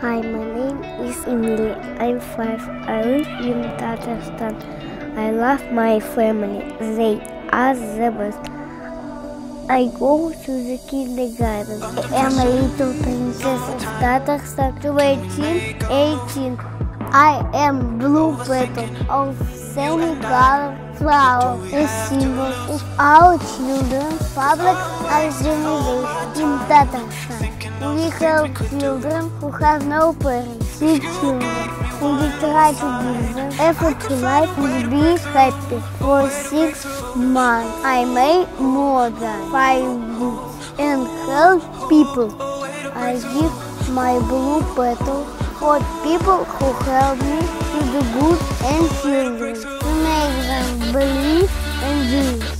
Hi, my name is Emilia. I'm 5. I live in Tatarstan. I love my family. They are the best. I go to the kindergarten. I am a little princess of Tatarstan. 18. I am blue petal of semi-colored flower, a symbol of our children's public organization in Tatarstan. We help children who have no parents, sick children, and we try to give them effort to life and be happy. For 6 months, I made more than 5 books and help people. I give my blue petal for people who help me to do good and children, to make them believe and do.